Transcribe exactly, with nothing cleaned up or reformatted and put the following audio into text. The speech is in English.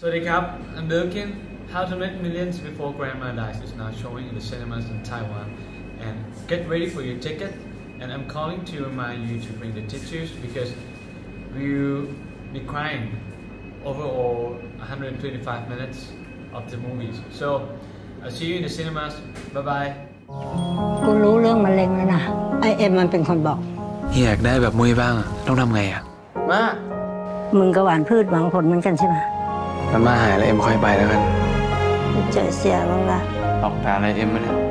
Sawadee krab, I'm Durkin. How to Make Millions Before Grandma Dies is now showing in the cinemas in Taiwan. And get ready for your ticket. And I'm calling to remind you to bring the tissues because we'll be crying overall one hundred twenty-five minutes of the movies. So I'll see you in the cinemas. Bye bye. กูรู้เรื่องมะเร็งแล้วนะ ไอ้เอ็มมันเป็นคนบอก อยากได้แบบมุ้ยบ้าง ต้องทำไงอ่ะ มา มึงก็หวานพืชหวังผลเหมือนกันใช่ไหม มาหายแล้วเอ็มค่อยไปแล้วกัน ใจเสียบ้างล่ะ ออกตาอะไรเอ็มมัน